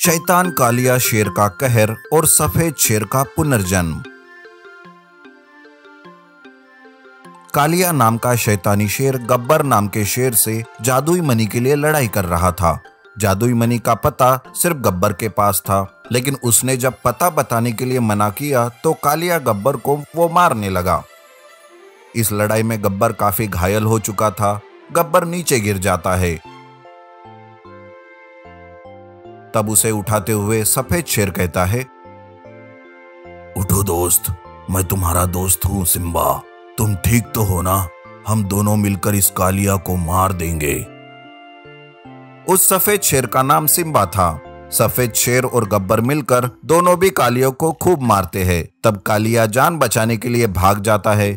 शैतान कालिया शेर का कहर और सफेद शेर का पुनर्जन्म। कालिया नाम का शैतानी शेर गब्बर नाम के शेर से जादुई मनी के लिए लड़ाई कर रहा था। जादुई मनी का पता सिर्फ गब्बर के पास था, लेकिन उसने जब पता बताने के लिए मना किया तो कालिया गब्बर को वो मारने लगा। इस लड़ाई में गब्बर काफी घायल हो चुका था। गब्बर नीचे गिर जाता है, तब उसे उठाते हुए सफेद शेर कहता है, उठो दोस्त, मैं तुम्हारा दोस्त हूँ सिम्बा, तुम ठीक तो हो ना? हम दोनों मिलकर इस कालिया को मार देंगे। उस सफेद शेर का नाम सिम्बा था। सफेद शेर और गब्बर मिलकर दोनों भी कालिया को खूब मारते हैं। तब कालिया जान बचाने के लिए भाग जाता है।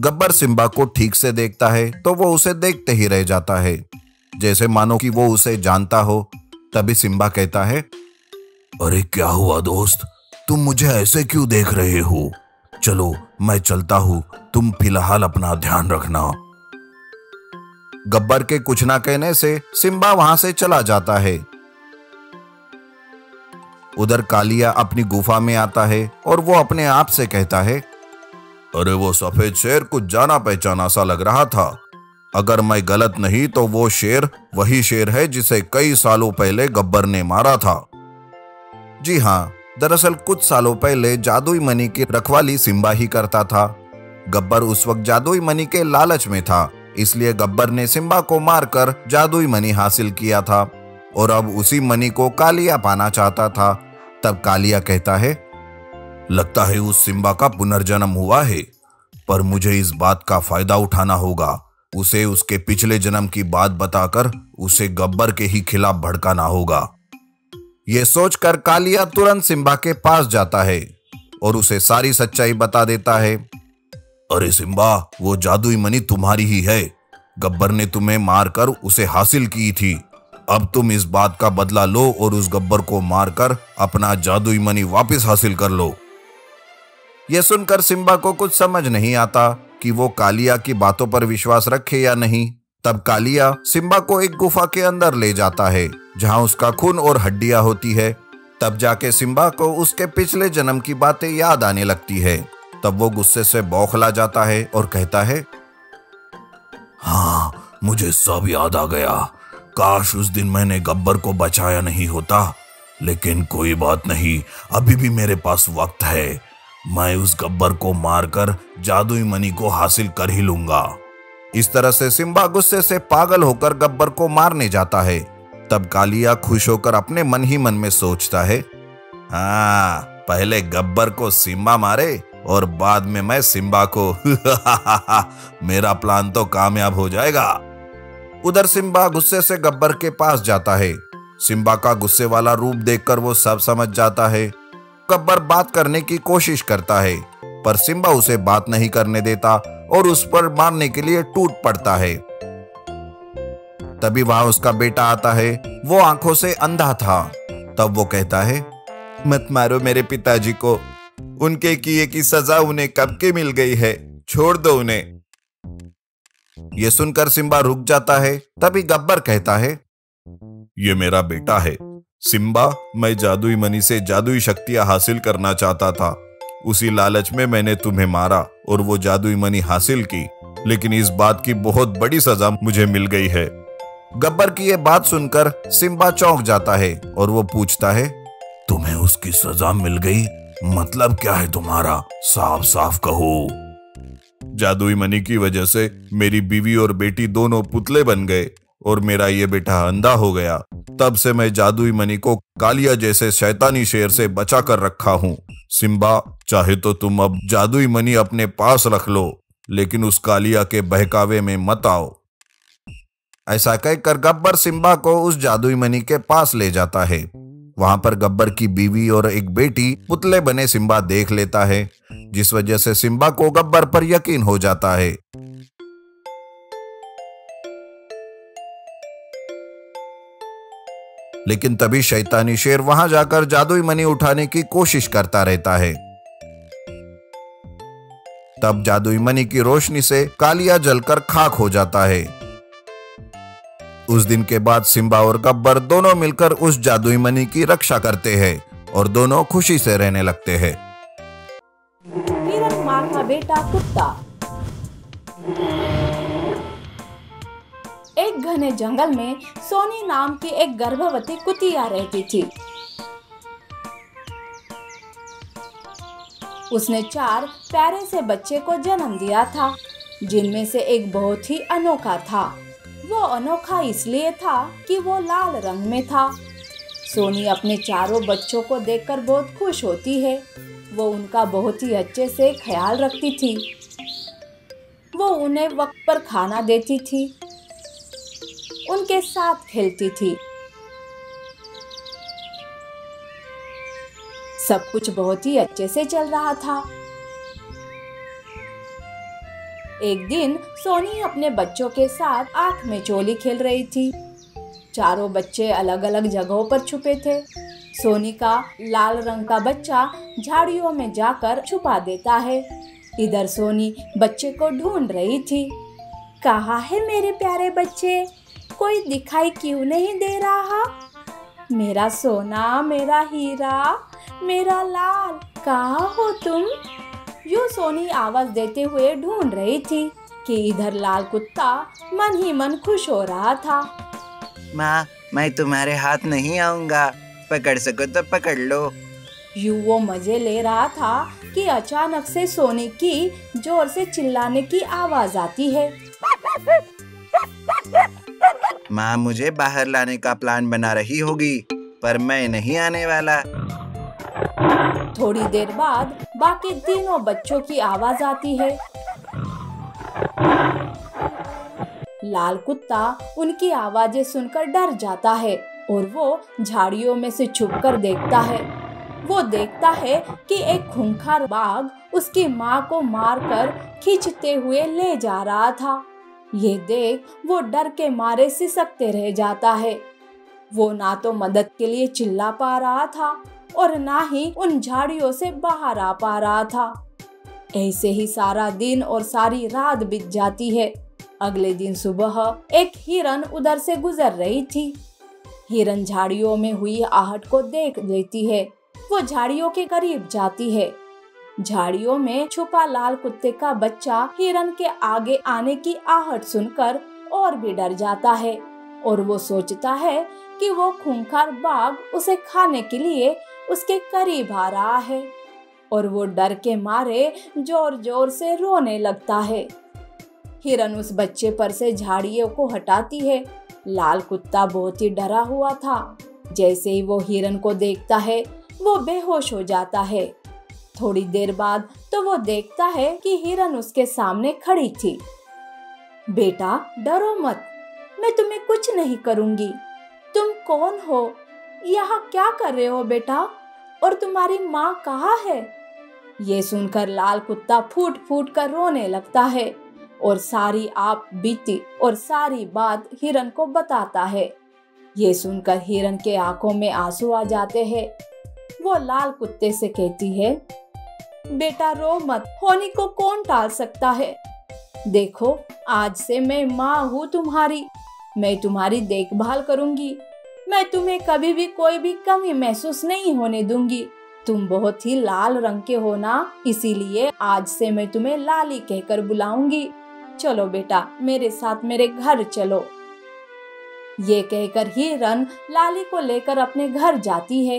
गब्बर सिम्बा को ठीक से देखता है तो वो उसे देखते ही रह जाता है, जैसे मानो कि वो उसे जानता हो। तभी सिम्बा कहता है, अरे क्या हुआ दोस्त, तुम मुझे ऐसे क्यों देख रहे हो? चलो मैं चलता हूँ, तुम फिलहाल अपना ध्यान रखना। गब्बर के कुछ ना कहने से सिम्बा वहां से चला जाता है। उधर कालिया अपनी गुफा में आता है और वो अपने आप से कहता है, अरे वो सफेद शेर कुछ जाना पहचाना सा लग रहा था। अगर मैं गलत नहीं तो वो शेर वही शेर है जिसे कई सालों पहले गब्बर ने मारा था। जी हाँ, दरअसल कुछ सालों पहले जादुई मनी की रखवाली सिम्बा ही करता था। गब्बर उस वक्त जादुई मनी के लालच में था, इसलिए गब्बर ने सिम्बा को मारकर जादुई मनी हासिल किया था और अब उसी मनी को कालिया पाना चाहता था। तब कालिया कहता है, लगता है उस सिम्बा का पुनर्जन्म हुआ है, पर मुझे इस बात का फायदा उठाना होगा। उसे उसके पिछले जन्म की बात बताकर उसे गब्बर के ही खिलाफ भड़काना होगा। ये सोचकर कालिया तुरंत सिम्बा के पास जाता है और उसे सारी सच्चाई बता देता है। अरे सिम्बा, वो जादुई मनी तुम्हारी ही है। गब्बर ने तुम्हें मारकर उसे हासिल की थी। अब तुम इस बात का बदला लो और उस गब्बर को मारकर अपना जादुई मनी वापस हासिल कर लो। यह सुनकर सिम्बा को कुछ समझ नहीं आता कि वो कालिया की बातों पर विश्वास रखे या नहीं। तब कालिया सिम्बा को एक गुफा के अंदर ले जाता है जहां उसका खून और हड्डियां होती है। तब जाके सिम्बा को उसके पिछले जन्म की बातें याद आने लगती है। तब वो गुस्से से बौखला जाता है और कहता है, हाँ मुझे सब याद आ गया। काश उस दिन मैंने गब्बर को बचाया नहीं होता, लेकिन कोई बात नहीं, अभी भी मेरे पास वक्त है। मैं उस गब्बर को मारकर जादुई मनी को हासिल कर ही लूंगा। इस तरह से सिम्बा गुस्से से पागल होकर गब्बर को मारने जाता है। तब कालिया खुश होकर अपने मन ही मन में सोचता है, हाँ पहले गब्बर को सिम्बा मारे और बाद में मैं सिम्बा को। मेरा प्लान तो कामयाब हो जाएगा। उधर सिम्बा गुस्से से गब्बर के पास जाता है। सिम्बा का गुस्से वाला रूप देखकर वो सब समझ जाता है। गब्बर बात करने की कोशिश करता है, पर सिम्बा उसे बात नहीं करने देता और उस पर मारने के लिए टूट पड़ता है। तभी वहां उसका बेटा आता है। वो आंखों से अंधा था। तब वो कहता है, मत मारो मेरे पिताजी को, उनके किए की सजा उन्हें कब की मिल गई है, छोड़ दो उन्हें। यह सुनकर सिम्बा रुक जाता है। तभी गब्बर कहता है, ये मेरा बेटा है सिम्बा, मैं जादुई मनी से जादुई शक्तियां हासिल करना चाहता था। उसी लालच में मैंने तुम्हें मारा और वो जादुई मनी हासिल की, लेकिन इस बात की बहुत बड़ी सजा मुझे मिल गई है। गब्बर की यह बात सुनकर सिम्बा चौंक जाता है और वो पूछता है, तुम्हें उसकी सजा मिल गई? मतलब क्या है तुम्हारा? साफ साफ कहो। जादुई मनी की वजह से मेरी बीवी और बेटी दोनों पुतले बन गए और मेरा ये बेटा अंधा हो गया। तब से मैं जादुई मनी को कालिया जैसे शैतानी शेर से बचा कर रखा हूँ। सिम्बा, चाहे तो तुम अब जादुई मनी अपने पास रख लो, लेकिन उस कालिया के बहकावे में मत आओ। ऐसा कहकर गब्बर सिम्बा को उस जादुई मनी के पास ले जाता है। वहां पर गब्बर की बीवी और एक बेटी पुतले बने सिम्बा देख लेता है, जिस वजह से सिम्बा को गब्बर पर यकीन हो जाता है। लेकिन तभी शैतानी शेर वहां जाकर जादुई मनी उठाने की कोशिश करता रहता है। तब जादुई मनी की रोशनी से कालिया जलकर खाक हो जाता है। उस दिन के बाद सिम्बा और गब्बर दोनों मिलकर उस जादुई मणि की रक्षा करते हैं और दोनों खुशी से रहने लगते हैं। मारना बेटा कुत्ता। एक घने जंगल में सोनी नाम की एक गर्भवती कुतिया रहती थी। उसने 4 प्यारे से बच्चे को जन्म दिया था, जिनमें से एक बहुत ही अनोखा था। वो अनोखा इसलिए था कि वो लाल रंग में था। सोनी अपने 4 बच्चों को देखकर बहुत खुश होती है। वो उनका बहुत ही अच्छे से ख्याल रखती थी। वो उन्हें वक्त पर खाना देती थी, उनके साथ खेलती थी। सब कुछ बहुत ही अच्छे से चल रहा था। एक दिन सोनी अपने बच्चों के साथ आंख में चोली खेल रही थी। 4 बच्चे अलग अलग जगहों पर छुपे थे। सोनी का लाल रंग का बच्चा झाड़ियों में जाकर छुपा देता है। इधर सोनी बच्चे को ढूंढ रही थी। कहाँ है मेरे प्यारे बच्चे? कोई दिखाई क्यों नहीं दे रहा? मेरा सोना, मेरा हीरा, मेरा लाल, कहाँ हो तुम? यूँ सोनी आवाज देते हुए ढूंढ रही थी कि इधर लाल कुत्ता मन ही मन खुश हो रहा था। माँ, मैं तुम्हारे हाथ नहीं आऊँगा, पकड़ सको तो पकड़ लो। यूँ वो मजे ले रहा था कि अचानक से सोनी की जोर से चिल्लाने की आवाज आती है। माँ, मुझे बाहर लाने का प्लान बना रही होगी, पर मैं नहीं आने वाला। थोड़ी देर बाद बाकी 3 बच्चों की आवाज आती है। लाल कुत्ता उनकी आवाजें सुनकर डर जाता है और वो झाड़ियों में से छुपकर देखता है। वो देखता है कि एक खूंखार बाघ उसकी माँ को मारकर खींचते हुए ले जा रहा था। ये देख वो डर के मारे सिसकते रह जाता है। वो ना तो मदद के लिए चिल्ला पा रहा था और ना ही उन झाड़ियों से बाहर आ पा रहा था। ऐसे ही सारा दिन और सारी रात बीत जाती है। अगले दिन सुबह एक हिरन उधर से गुजर रही थी। हिरन झाड़ियों में हुई आहट को देख लेती है। वो झाड़ियों के करीब जाती है। झाड़ियों में छुपा लाल कुत्ते का बच्चा हिरन के आगे आने की आहट सुनकर और भी डर जाता है और वो सोचता है कि वो खूंखार बाघ उसे खाने के लिए उसके करीब आ रहा है और वो डर के मारे जोर जोर से रोने लगता है। हिरन उस बच्चे पर से झाड़ियों को हटाती है। लाल कुत्ता बहुत ही डरा हुआ था। जैसे ही वो हिरन को देखता है वो बेहोश हो जाता है। थोड़ी देर बाद तो वो देखता है कि हिरन उसके सामने खड़ी थी। बेटा, डरो मत, मैं तुम्हें कुछ नहीं करूँगी। तुम कौन हो? यहाँ क्या कर रहे हो बेटा? और तुम्हारी माँ कहाँ है? ये सुनकर लाल कुत्ता फूट फूट कर रोने लगता है और सारी आप बीती और सारी बात हिरन को बताता है। ये सुनकर हिरन के आंखों में आंसू आ जाते हैं। वो लाल कुत्ते से कहती है, बेटा रो मत, होनी को कौन टाल सकता है? देखो, आज से मैं माँ हूँ तुम्हारी। मैं तुम्हारी देखभाल करूँगी। मैं तुम्हें कभी भी कोई भी कमी महसूस नहीं होने दूंगी। तुम बहुत ही लाल रंग के हो ना, इसीलिए आज से मैं तुम्हें लाली कहकर बुलाऊंगी। चलो बेटा, मेरे साथ मेरे घर चलो। ये कहकर हिरन लाली को लेकर अपने घर जाती है।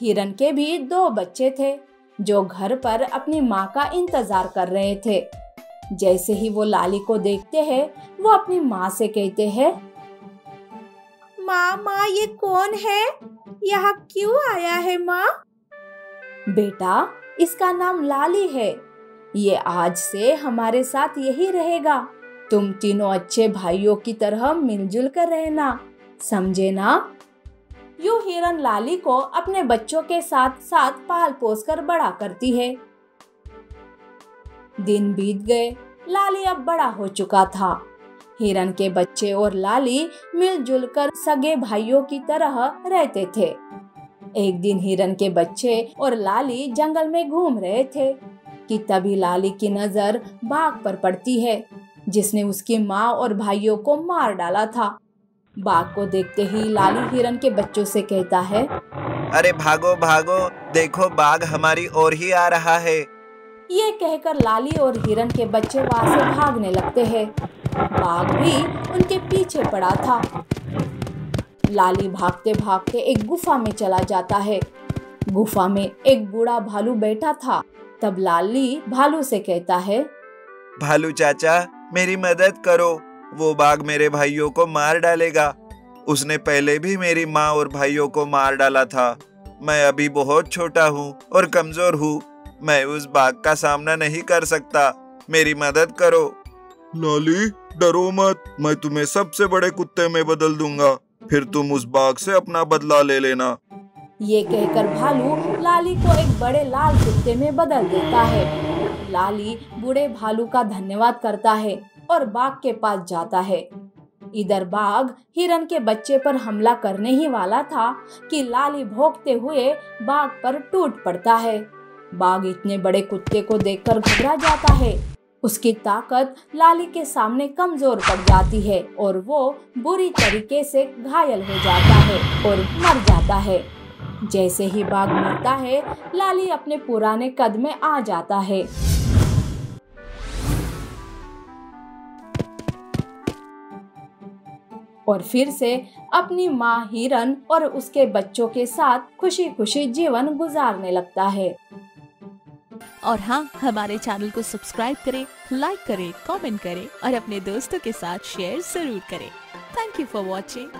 हिरन के भी 2 बच्चे थे जो घर पर अपनी माँ का इंतजार कर रहे थे। जैसे ही वो लाली को देखते हैं, वो अपनी माँ से कहते हैं, माँ माँ, ये कौन है? यहाँ क्यों आया है माँ? बेटा, इसका नाम लाली है। ये आज से हमारे साथ यही रहेगा। तुम 3 अच्छे भाइयों की तरह मिलजुल कर रहना, समझे ना? यूँ हिरन लाली को अपने बच्चों के साथ साथ पाल पोस कर बड़ा करती है। दिन बीत गए। लाली अब बड़ा हो चुका था। हिरन के बच्चे और लाली मिलजुल कर सगे भाइयों की तरह रहते थे। एक दिन हिरन के बच्चे और लाली जंगल में घूम रहे थे कि तभी लाली की नजर बाघ पर पड़ती है, जिसने उसकी माँ और भाइयों को मार डाला था। बाघ को देखते ही लाली हिरन के बच्चों से कहता है, अरे भागो भागो, देखो बाघ हमारी ओर ही आ रहा है। ये कहकर लाली और हिरन के बच्चे वहां से भागने लगते हैं। बाघ भी उनके पीछे पड़ा था। लाली भागते भागते एक गुफा में चला जाता है। गुफा में एक बूढ़ा भालू बैठा था। तब लाली भालू से कहता है, भालू चाचा मेरी मदद करो, वो बाघ मेरे भाइयों को मार डालेगा। उसने पहले भी मेरी माँ और भाइयों को मार डाला था। मैं अभी बहुत छोटा हूँ और कमजोर हूँ, मैं उस बाघ का सामना नहीं कर सकता, मेरी मदद करो। लाली डरो मत, मैं तुम्हें सबसे बड़े कुत्ते में बदल दूंगा, फिर तुम उस बाघ से अपना बदला ले लेना। ये कहकर भालू लाली को एक बड़े लाल कुत्ते में बदल देता है। लाली बूढ़े भालू का धन्यवाद करता है और बाघ के पास जाता है। इधर बाघ हिरन के बच्चे पर हमला करने ही वाला था कि लाली भौंकते हुए बाघ पर टूट पड़ता है। बाघ इतने बड़े कुत्ते को देखकर घबरा जाता है। उसकी ताकत लाली के सामने कमजोर पड़ जाती है और वो बुरी तरीके से घायल हो जाता है और मर जाता है। जैसे ही बाघ मरता है, लाली अपने पुराने कद में आ जाता है। और फिर से अपनी माँ हिरन और उसके बच्चों के साथ खुशी खुशी जीवन गुजारने लगता है। और हाँ, हमारे चैनल को सब्सक्राइब करें, लाइक करें, कमेंट करें और अपने दोस्तों के साथ शेयर जरूर करें। Thank you for watching.